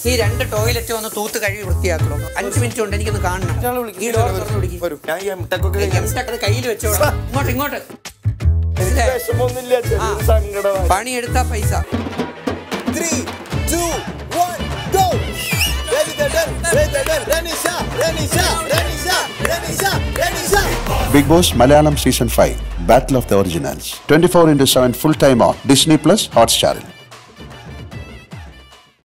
See, under toilet, you the tooth carry with the acro. And you into the gun. I am Taco. Bigg Boss Malayalam Season 5 Battle of the Originals 24/7 full time on Disney Plus Hotstar.